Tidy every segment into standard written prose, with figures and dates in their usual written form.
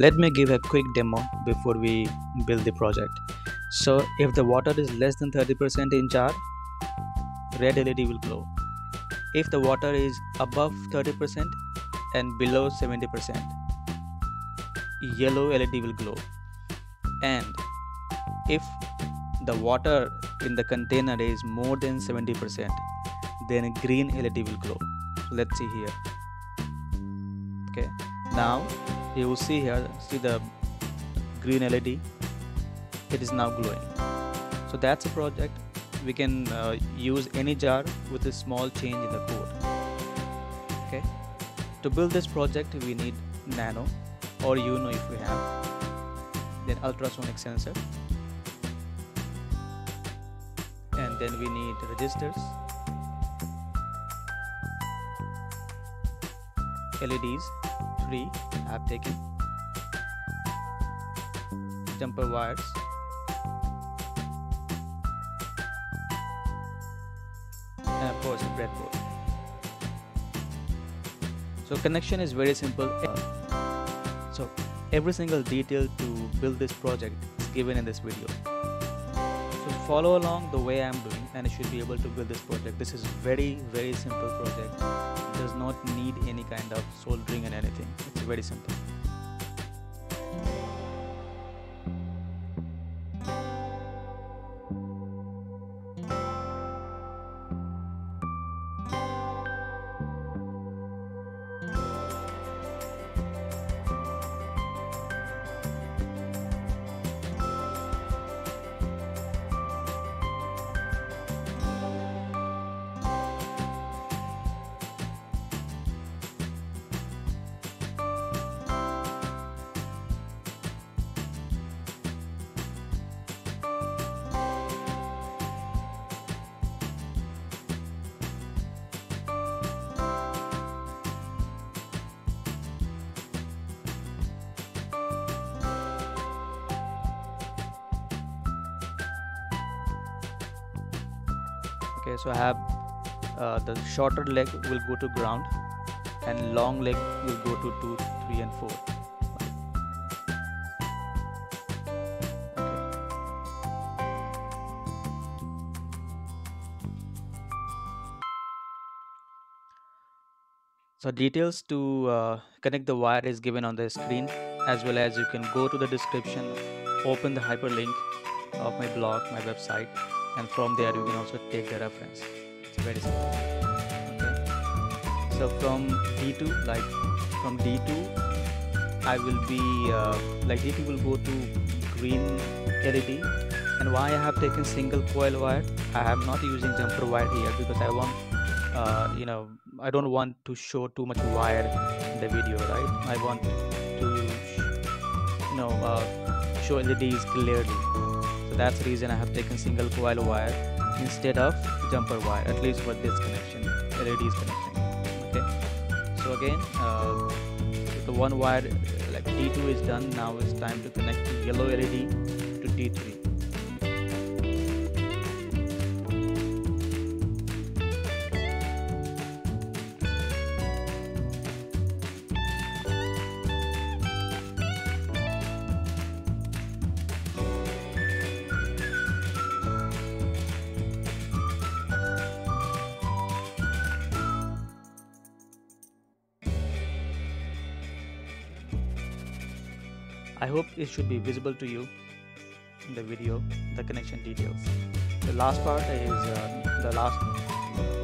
Let me give a quick demo before we build the project. So if the water is less than 30% in jar, red LED will glow. If the water is above 30% and below 70%, yellow LED will glow. And if the water in the container is more than 70%, then green LED will glow. Let's see here. Okay, now you will see here, see the green LED, it is now glowing. So that's a project. We can use any jar with a small change in the code. Okay, to build this project we need nano, or Uno if we have, then ultrasonic sensor, and then we need resistors, LEDs, 3 I have taken, jumper wires, and of course breadboard. So connection is very simple. So every single detail to build this project is given in this video. So follow along the way I am doing and you should be able to build this project. This is very, very simple project. It does not need any kind of soldering and anything. It's very simple. Okay, so I have the shorter leg will go to ground and long leg will go to 2, 3 and 4. Okay. So details to connect the wire is given on the screen, as well as you can go to the description, open the hyperlink of my blog, my website, and from there you can also take the reference. It's very simple. Okay. So from D2, I will be D2 will go to green LED. And why I have taken single coil wire? I am not using jumper wire here because I want I don't want to show too much wire in the video, right? I want to show LEDs clearly. So that's the reason I have taken single coil wire instead of jumper wire, at least for this connection, LEDs connection. Okay. So again, the one wire like D2 is done. Now it's time to connect the yellow LED to D3. I hope it should be visible to you in the video, the connection details. The last part is the last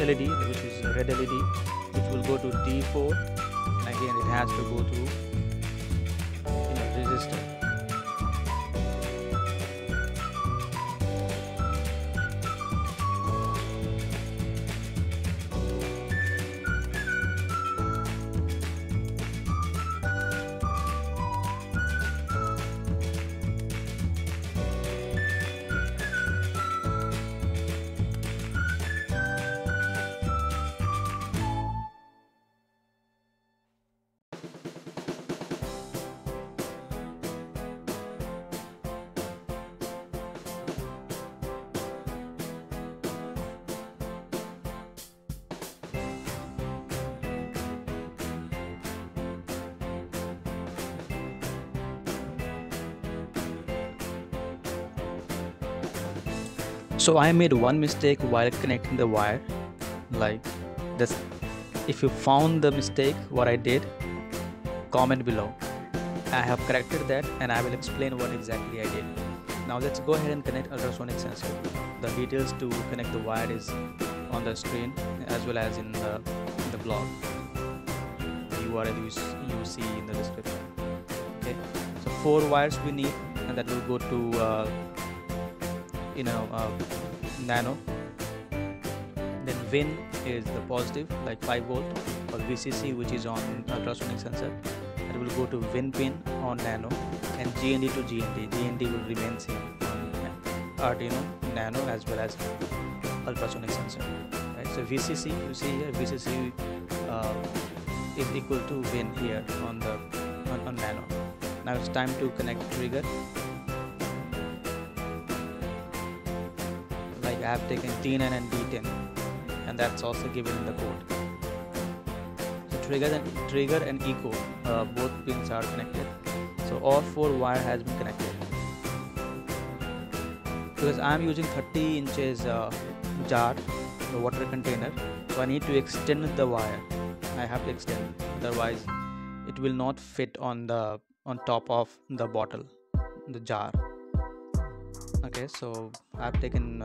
LED, which is red LED, which will go to D4, and again it has to go through resistor. So I made one mistake while connecting the wire like this. If you found the mistake what I did, comment below. I have corrected that and I will explain what exactly I did. Now let's go ahead and connect ultrasonic sensor. The details to connect the wire is on the screen as well as in the blog. The URL you see in the description. Okay, so 4 wires we need, and that will go to nano. Then Win is the positive, like 5 volt, or VCC, which is on ultrasonic sensor. It will go to Win pin on nano, and GND to GND. GND will remain same on Arduino, nano, as well as ultrasonic sensor. Right. So VCC, you see here, VCC is equal to Win here on nano. Now it's time to connect trigger. Like I have taken T9 and D10, and that's also given in the code. So trigger and echo, both pins are connected. So all 4 wire has been connected. Because I am using 30 inches jar, the water container, so I need to extend the wire. I have to extend, otherwise it will not fit on top of the bottle, the jar. Okay, so I've taken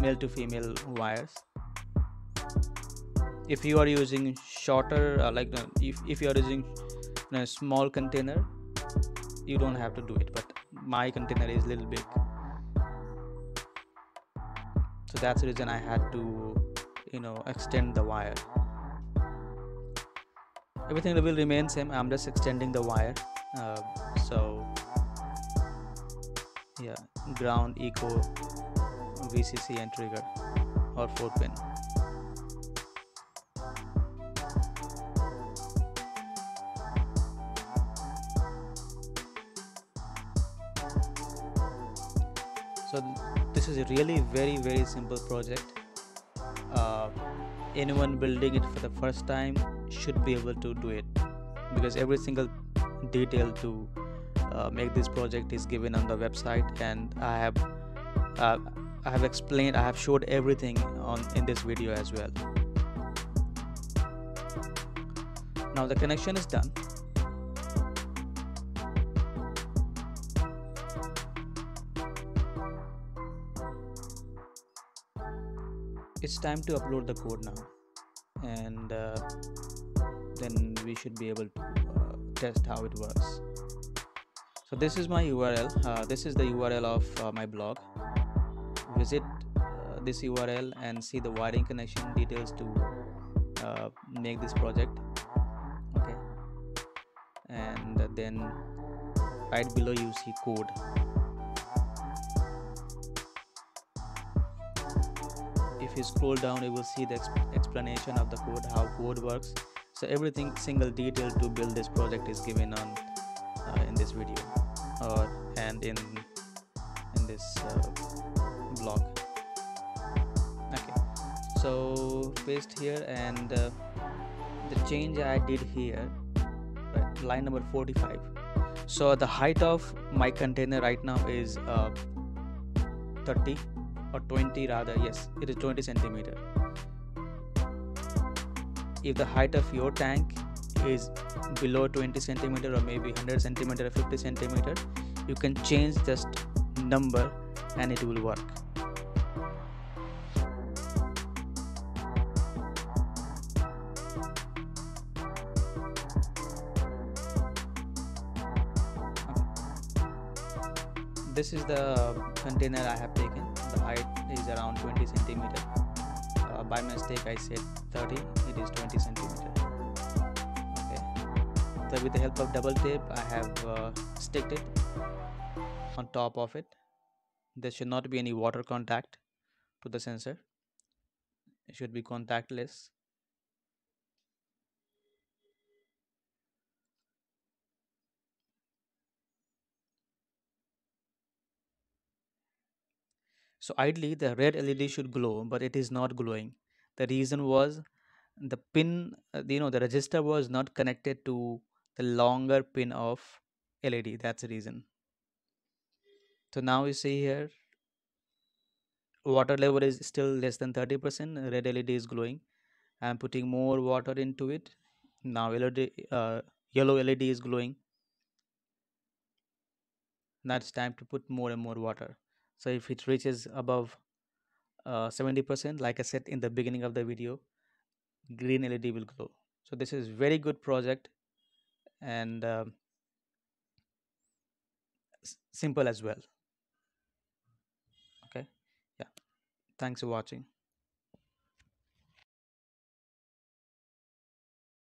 male to female wires. If you are using shorter, if you are using a small container, you don't have to do it, but my container is little big, so that's the reason I had to extend the wire. Everything will remain same, I'm just extending the wire. So yeah, ground, echo, VCC and trigger, or 4 pin. So this is a really very, very simple project. Anyone building it for the first time should be able to do it, because every single detail to make this project is given on the website, and I have explained, I have showed everything in this video as well. Now the connection is done. It's time to upload the code now, and then we should be able to test how it works. So this is my URL. This is the URL of my blog. Visit this URL and see the wiring connection details to make this project. Okay, and then right below you see code. If you scroll down, you will see the explanation of the code, how code works. So everything, single detail to build this project is given on in this video and in this blog. Okay, so paste here, and the change I did here, right, line number 45. So the height of my container right now is 30 or 20 rather. Yes, it is 20 centimeter. If the height of your tank is below 20 centimeter or maybe 100 centimeter or 50 centimeter, you can change just number and it will work. This is the container I have taken. The height is around 20 centimeter. By mistake I said 30, it is 20 centimeter. So with the help of double tape, I have sticked it on top of it. There should not be any water contact to the sensor. It should be contactless. So ideally the red LED should glow, but it is not glowing. The reason was the pin, the resistor was not connected to the longer pin of LED, that's the reason. So now you see here water level is still less than 30%. Red LED is glowing. I'm putting more water into it. Now yellow LED is glowing. Now it's time to put more and more water. So if it reaches above 70%, like I said in the beginning of the video, green LED will glow. So this is very good project, and simple as well. Okay, yeah, thanks for watching.